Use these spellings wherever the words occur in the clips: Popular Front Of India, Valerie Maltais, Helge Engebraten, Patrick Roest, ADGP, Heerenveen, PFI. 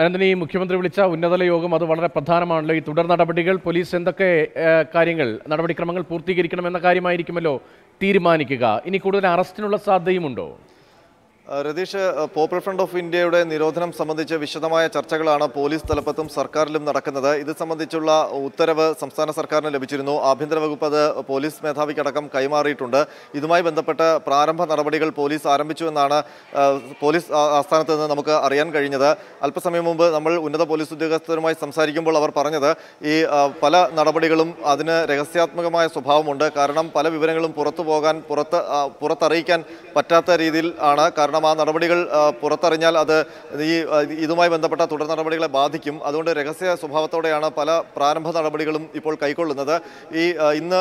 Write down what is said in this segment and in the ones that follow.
Anthony Mukhyamantri Vilicha, Unnathala Yogam, Adu Valare Pradhanamaanallo, Ee Tudar Nadapadigal, Police endokke Karyangal, Nadapadikramangal Poorthiyakirikkamenna Karyamaayirikkumalo, Theerumanikkuka, Ini Koodutal Arrestinulla Sadhyayumundo. Radesh, Popular Front of India, Nirodhanam Sambandicha, Vishadamaya, Charchakalana, Police, Talapatum, Sarkarilum, Nadakkannathu, Idu Sambandichulla, Uttaravu, Samsthana Sarkarinu Labhichirunnu, Abhyantara Vakuppathu, Police Medhavikkadakam, Kaimaariittundu, Idumayi Bandappeṭṭa, Prarambha Nadapadigal, Police, Aarambichu ennaanu, Police Asthanathu ninnu namukku ariyan kazhinjathu, Alpasamam munpu, nammal Unnatha Police Udyogasthharumayi Samsarikkumból, avar paranjathu, Ee Pala Nadapadikalum, Adinu Rahasyaatmakamaaya Swabhavamundu, Karanam Pala Vivarangalum Purathu Pokan, Purathariyikkan Pattatha Reethiyil Aanu, Karanam Nabadigal Puratarial other the Idumai Bandapata Tutan Nabadigal Badikim, Adonde Regasia, Subhavato Diana Pala, Pramha Nabadigalum, Ipol Kaikol another in the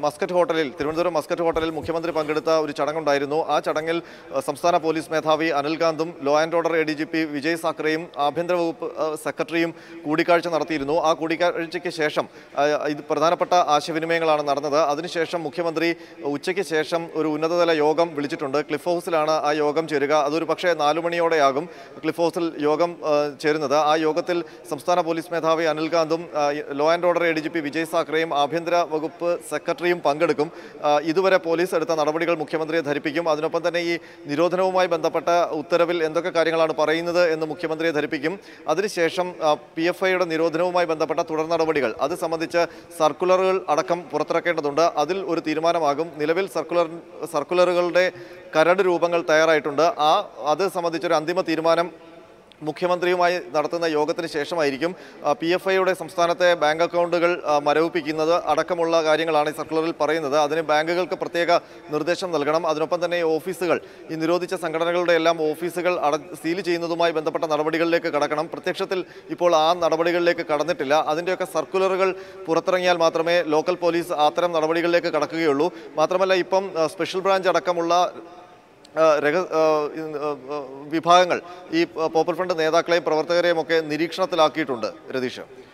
Muscat Hotel, Tirundra Muscat Hotel, Mukhyamantri Pangata, Richarangam Dairino, Archangel, Samsana Police Methavi, Anil Gandhum, Law and Order ADGP, Vijay Sakrim, Abhendra Secretary, Kudikarch and Artirino, Kudikarchik Shesham, Pradhanapata, Ashivinimangal and Narada, Adin Shesham, Mukhyamantri, Ucheki Shesham, Urunada Yogam, Vilicitunda, Cliff House Lana, Ayog. Aduripaksha, Nalumani or Yagam, Cliffosal, Yogam, Cherinada, Ayogatil, Samstana Police Methavi, Anil Gandhum, Law and Order ADGP, Vijay Sakrim, Abhendra Vakupp, Secretary, Pangadukum, Iduvara Police, at an Arabadical Mukhyamantri, Theripikim, Adanapantanei, Nirodhanavumai Bandapata, Uttaravil, Endoka Karyangalanu Parayunnathu, and the Mukhyamantri Theripikim, Adirishesham, PFI, Nirodhanavumai Bandapata, Tudarn Arabadical, Adu Sambandicha, Circular Adakam, Purathirakkendathundu, Adil Oru Theerumanamagum, Nilavil Circularukalude, Karadu Rupangal Tayarayittund. Other some of the Andima Tirmanam Mukhyamantri Narthana Yogatri Shesham PFI Samstana, Bank account, Mareupikinada, Adakamula, Garingalani Circular Parana, then Bangal Kapatega, Nurdesham Nalganam, Adapatane official, in the Rodicha Sankanakal Elam official Siliji Nudumai Bandapata Narabadical Lake Karakanam, Protectional Ipolan, Narabadical Lake Karanatilla, Adinaka Circular Puratranyal Matrame, local police, Atram, Narabadical Lake Karakulu, Matramala Ipam, Special Branch Adakamula. Vibhagangal, Popular Front Nethakkale, Pravarthakare, Nirikshanathilakkittund, Radhisha.